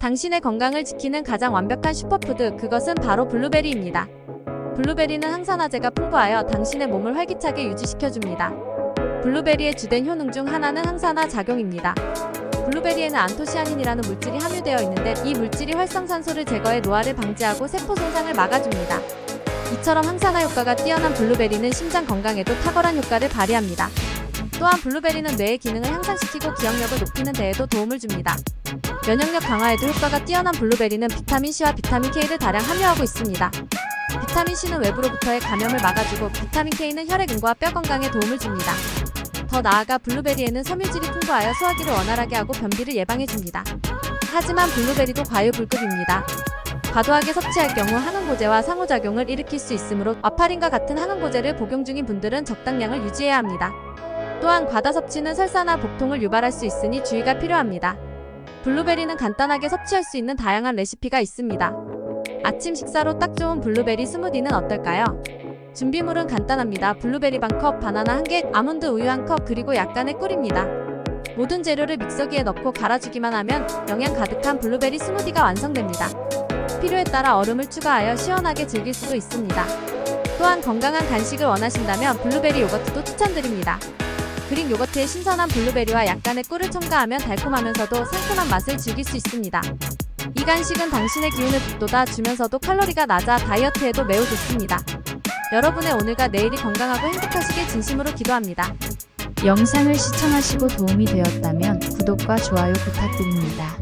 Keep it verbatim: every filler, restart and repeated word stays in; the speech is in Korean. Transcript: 당신의 건강을 지키는 가장 완벽한 슈퍼푸드, 그것은 바로 블루베리입니다. 블루베리는 항산화제가 풍부하여 당신의 몸을 활기차게 유지시켜줍니다. 블루베리의 주된 효능 중 하나는 항산화 작용입니다. 블루베리에는 안토시아닌이라는 물질이 함유되어 있는데, 이 물질이 활성산소를 제거해 노화를 방지하고 세포 손상을 막아줍니다. 이처럼 항산화 효과가 뛰어난 블루베리는 심장 건강에도 탁월한 효과를 발휘합니다. 또한 블루베리는 뇌의 기능을 향상시키고 기억력을 높이는 데에도 도움을 줍니다. 면역력 강화에도 효과가 뛰어난 블루베리는 비타민C와 비타민케이를 다량 함유하고 있습니다. 비타민C는 외부로부터의 감염을 막아주고, 비타민케이는 혈액과 뼈 건강에 도움을 줍니다. 더 나아가 블루베리에는 섬유질이 풍부하여 소화기를 원활하게 하고 변비를 예방해줍니다. 하지만 블루베리도 과유불급입니다. 과도하게 섭취할 경우 항응고제와 상호작용을 일으킬 수 있으므로 와파린과 같은 항응고제를 복용 중인 분들은 적당량을 유지해야 합니다. 또한 과다 섭취는 설사나 복통을 유발할 수 있으니 주의가 필요합니다. 블루베리는 간단하게 섭취할 수 있는 다양한 레시피가 있습니다. 아침 식사로 딱 좋은 블루베리 스무디는 어떨까요? 준비물은 간단합니다. 블루베리 반 컵, 바나나 한 개, 아몬드 우유 한 컵, 그리고 약간의 꿀입니다. 모든 재료를 믹서기에 넣고 갈아주기만 하면 영양 가득한 블루베리 스무디가 완성됩니다. 필요에 따라 얼음을 추가하여 시원하게 즐길 수도 있습니다. 또한 건강한 간식을 원하신다면 블루베리 요거트도 추천드립니다. 그릭 요거트에 신선한 블루베리와 약간의 꿀을 첨가하면 달콤하면서도 상큼한 맛을 즐길 수 있습니다. 이 간식은 당신의 기운을 북돋아 주면서도 칼로리가 낮아 다이어트에도 매우 좋습니다. 여러분의 오늘과 내일이 건강하고 행복하시길 진심으로 기도합니다. 영상을 시청하시고 도움이 되었다면 구독과 좋아요 부탁드립니다.